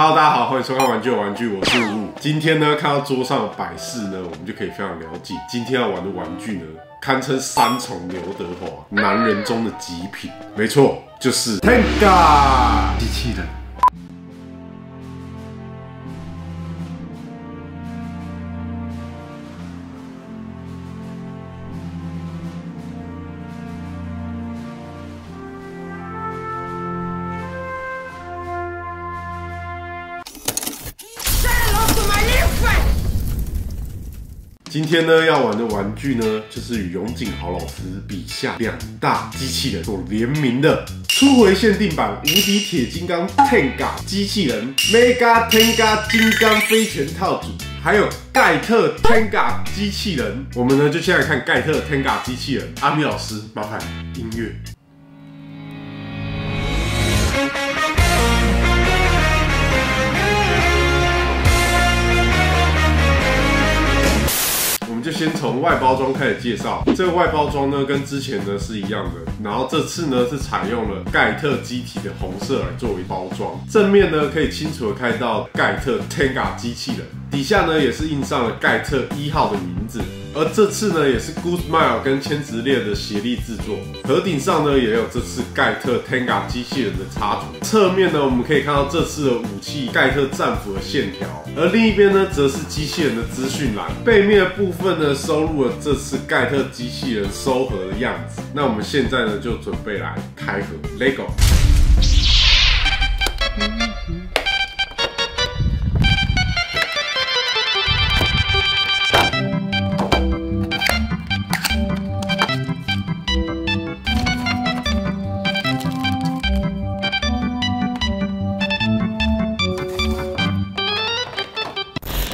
Hello， 大家好，欢迎收看《玩具有玩具》，我是五五。今天呢，看到桌上的摆饰呢，我们就可以非常了解今天要玩的玩具呢，堪称三重刘德华男人中的极品。没错，就是 Tenga 机器人。 今天呢要玩的玩具呢，就是与永井豪老师笔下两大机器人所联名的初回限定版无敌铁金刚 Tenga 机器人 Mega Tenga 金刚飞拳套组，还有盖特 Tenga 机器人。我们呢就先来看盖特 Tenga 机器人。阿米老师，麻烦音乐。 就先从外包装开始介绍。这个外包装呢，跟之前呢是一样的，然后这次呢是采用了盖特机体的红色来作为包装。正面呢可以清楚地看到盖特 Tenga 机器人，底下呢也是印上了盖特1号的名字。而这次呢也是 Good Smile 跟千植烈的协力制作，盒顶上呢也有这次盖特 Tenga 机器人的插图。侧面呢我们可以看到这次的武器盖特战斧的线条，而另一边呢则是机器人的资讯栏，背面的部分。 收录了这次盖特机器人收盒的样子，那我们现在呢就准备来开盒 ，LEGO。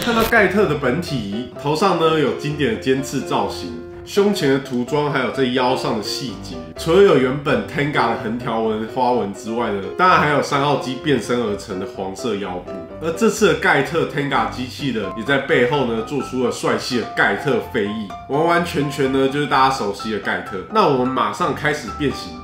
看到盖特的本体，头上呢有经典的尖刺造型，胸前的涂装，还有在腰上的细节。除了有原本 Tenga 的横条纹花纹之外呢，当然还有3号机变身而成的黄色腰部。而这次的盖特 Tenga 机器人也在背后呢做出了帅气的盖特飞翼，完完全全呢就是大家熟悉的盖特。那我们马上开始变形。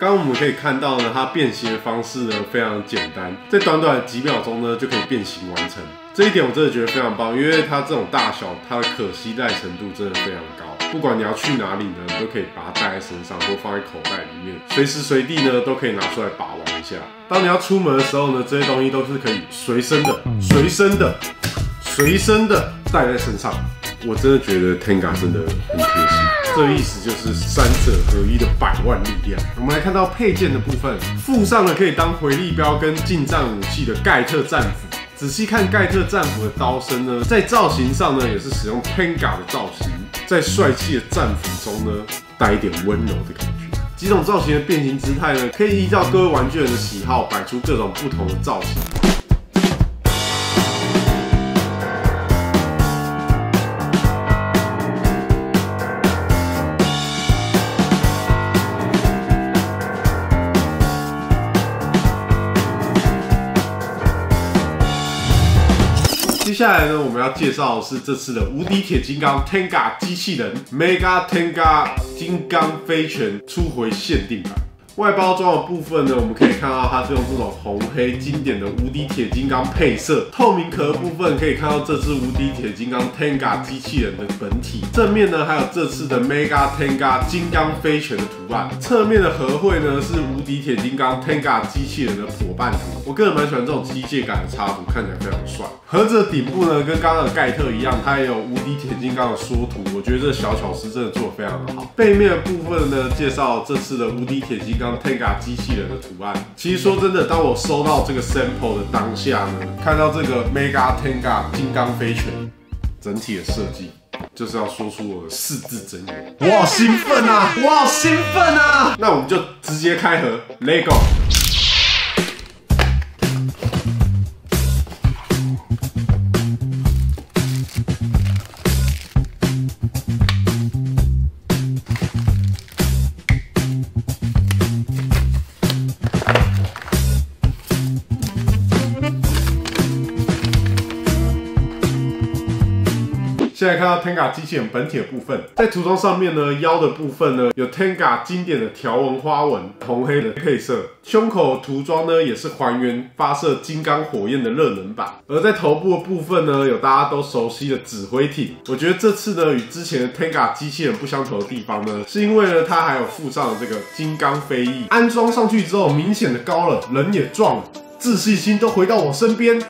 刚刚我们可以看到呢，它变形的方式呢非常简单，在短短的几秒钟呢就可以变形完成。这一点我真的觉得非常棒，因为它这种大小，它的可携带程度真的非常高。不管你要去哪里呢，你都可以把它带在身上或放在口袋里面，随时随地呢都可以拿出来把玩一下。当你要出门的时候呢，这些东西都是可以随身的带在身上。我真的觉得 Tenga 真的很贴心。 这意思就是3者合一的100万力量。我们来看到配件的部分，附上了可以当回力镖跟近战武器的盖特战斧。仔细看盖特战斧的刀身呢，在造型上呢也是使用 Tenga 的造型，在帅气的战斧中呢带一点温柔的感觉。几种造型的变形姿态呢，可以依照各位玩具人的喜好摆出各种不同的造型。 接下来呢，我们要介绍的是这次的无敌铁金刚 Tenga 机器人 Mega Tenga 金刚飞拳初回限定版。外包装的部分呢，我们可以看到它是用这种红黑经典的无敌铁金刚配色。透明壳的部分可以看到这次无敌铁金刚 Tenga 机器人的本体。正面呢还有这次的 Mega Tenga 金刚飞拳的图案。侧面的盒绘呢是无敌铁金刚 Tenga 机器人的伙伴图。 我个人蛮喜欢这种机械感的插图，看起来非常帅。盒子的顶部呢，跟刚刚的盖特一样，它也有无敌铁金刚的缩图。我觉得这小巧思真的做得非常的好。背面的部分呢，介绍这次的无敌铁金刚 Tenga 机器人的图案。其实说真的，当我收到这个 sample 的当下呢，看到这个 Mega Tenga 金刚飞拳整体的设计，就是要说出我的4字真言。我好兴奋啊！我好兴奋啊！那我们就直接开盒 ，LEGO。现在看到 Tenga 机器人本体的部分，在涂装上面呢，腰的部分呢有 Tenga 经典的条纹花纹，红黑的配色。胸口涂装呢也是还原发射金刚火焰的热能版。而在头部的部分呢，有大家都熟悉的指挥艇。我觉得这次呢与之前的 Tenga 机器人不相同的地方呢，是因为呢它还有附上了这个金刚飞翼，安装上去之后明显的高了，人也壮了，自信心都回到我身边。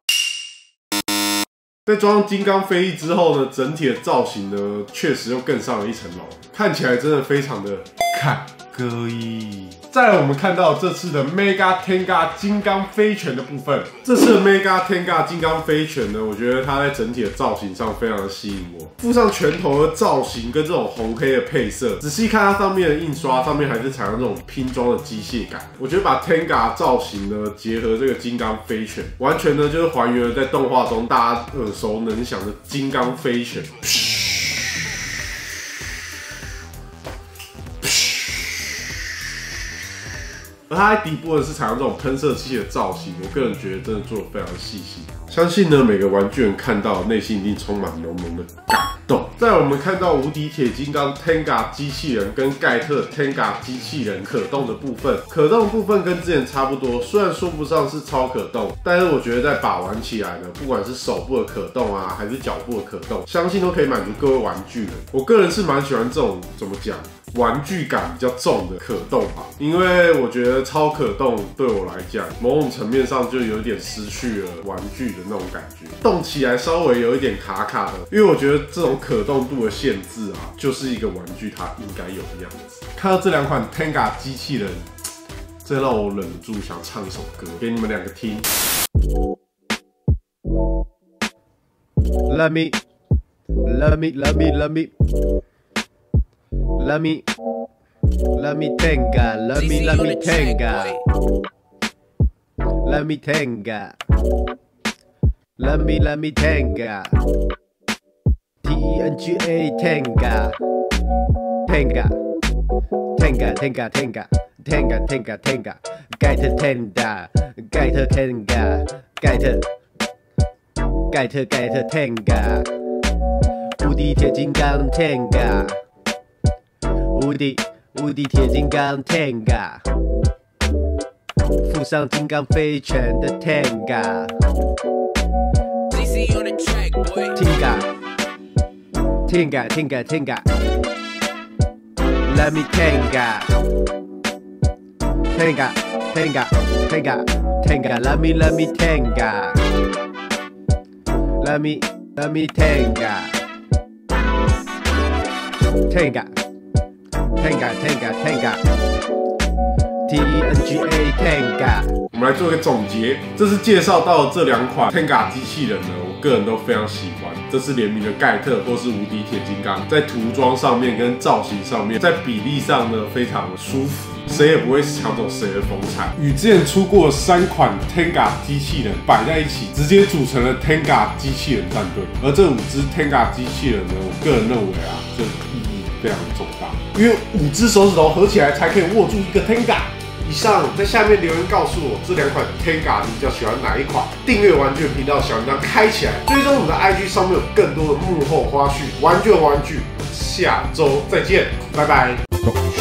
在装上金刚飞翼之后呢，整体的造型呢，确实又更上了一层楼，看起来真的非常的看歌一。再来，我们看到这次的 Mega Tenga 金刚飞拳的部分，这次的 Mega Tenga 金刚飞拳呢，我觉得它在整体的造型上非常的吸引我，附上拳头的造型跟这种红黑的配色，仔细看它上面的印刷，上面还是采用这种拼装的机械感。我觉得把 Tenga 造型呢结合这个金刚飞拳，完全呢就是还原了在动画中大家耳熟能详的金刚飞拳。 而它在底部呢是采用这种喷射器的造型，我个人觉得真的做得非常细心。相信呢每个玩具人看到内心一定充满浓浓的感动。再来我们看到无敌铁金刚 Tenga 机器人跟盖特 Tenga 机器人可动的部分，可动的部分跟之前差不多，虽然说不上是超可动，但是我觉得在把玩起来呢，不管是手部的可动啊，还是脚部的可动，相信都可以满足各位玩具人。我个人是蛮喜欢这种怎么讲？ 玩具感比较重的可动吧，因为我觉得超可动对我来讲，某种层面上就有点失去了玩具的那种感觉，动起来稍微有一点卡卡的，因为我觉得这种可动度的限制啊，就是一个玩具它应该有的样子。看到这两款 Tenga 机器人，这让我忍不住想唱一首歌给你们两个听。Let me Tenga, let me Tenga, let me Tenga, let me Tenga, T-E-N-G-A Tenga, Tenga, Tenga, Tenga, Tenga, Tenga, Tenga, Tenga, Gator Tenga, Gator Tenga, Gator Tenga, 无敌铁金刚 Tenga。 无敌铁金刚 Tenga， 附上金刚飞拳的 Tenga。 Tenga， Let me Tenga， Let me Tenga， Let me Tenga。 Tenga T-E-N-G-A Tenga， 我们来做一个总结。这次介绍到这两款 Tenga 机器人呢，我个人都非常喜欢。这次联名的盖特或是无敌铁金刚，在涂装上面跟造型上面，在比例上呢非常舒服。 谁也不会抢走谁的风采。与之前出过三款 Tenga 机器人摆在一起，直接组成了 Tenga 机器人战队。而这5只 Tenga 机器人呢，我个人认为啊，这意义非常重大，因为5只手指头合起来才可以握住一个 Tenga。以上在下面留言告诉我这两款 Tenga 你比较喜欢哪一款？订阅玩具频道小铃铛开起来，追踪我们的 IG 上面有更多的幕后花絮。玩具玩具，下周再见，拜拜。